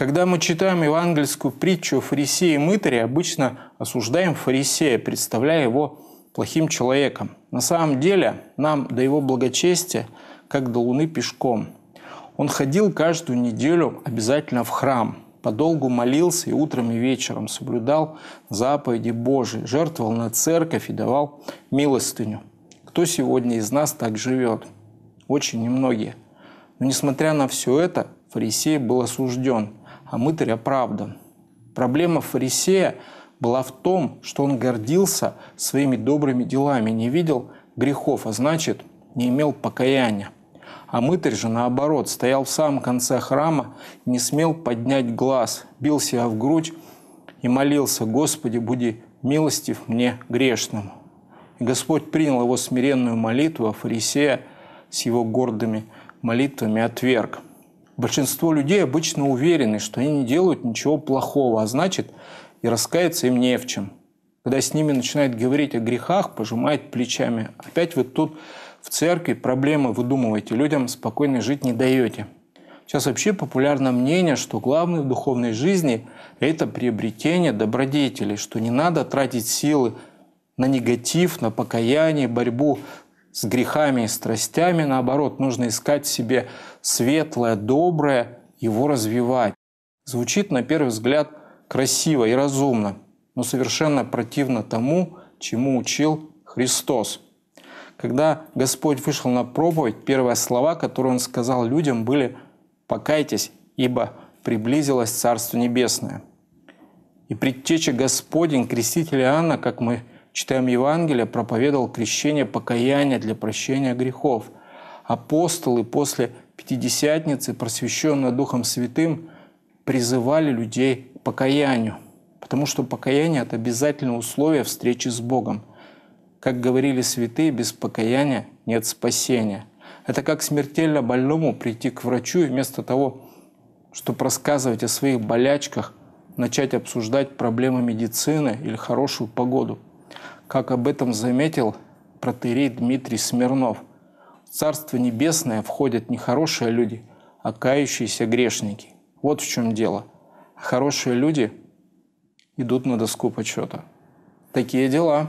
Когда мы читаем евангельскую притчу о фарисее и мытаре, обычно осуждаем фарисея, представляя его плохим человеком. На самом деле нам до его благочестия, как до луны пешком. Он ходил каждую неделю обязательно в храм, подолгу молился и утром и вечером соблюдал заповеди Божии, жертвовал на церковь и давал милостыню. Кто сегодня из нас так живет? Очень немногие. Но несмотря на все это, фарисей был осужден, а мытарь оправдан. Проблема фарисея была в том, что он гордился своими добрыми делами, не видел грехов, а значит, не имел покаяния. А мытарь же, наоборот, стоял в самом конце храма, не смел поднять глаз, бил себя в грудь и молился: «Господи, буди милостив мне грешному». И Господь принял его смиренную молитву, а фарисея с его гордыми молитвами отверг. Большинство людей обычно уверены, что они не делают ничего плохого, а значит, и раскаяться им не в чем. Когда с ними начинают говорить о грехах, пожимают плечами. Опять вы тут в церкви проблемы выдумываете, людям спокойно жить не даете. Сейчас вообще популярно мнение, что главное в духовной жизни – это приобретение добродетелей, что не надо тратить силы на негатив, на покаяние, борьбу с грехами и страстями. Наоборот, нужно искать в себе светлое, доброе, его развивать. Звучит, на первый взгляд, красиво и разумно, но совершенно противно тому, чему учил Христос. Когда Господь вышел на проповедь, первые слова, которые Он сказал людям, были: «Покайтесь, ибо приблизилось Царство Небесное». И предтеча Господень, креститель Иоанна, как мы читаем Евангелие, проповедовал крещение покаяния для прощения грехов. Апостолы после Пятидесятницы, просвещенные Духом Святым, призывали людей к покаянию, потому что покаяние – это обязательное условие встречи с Богом. Как говорили святые, без покаяния нет спасения. Это как смертельно больному прийти к врачу и вместо того, чтобы рассказывать о своих болячках, начать обсуждать проблемы медицины или хорошую погоду. Как об этом заметил протоиерей Дмитрий Смирнов: «В Царство Небесное входят не хорошие люди, а кающиеся грешники». Вот в чем дело. Хорошие люди идут на доску почета. Такие дела.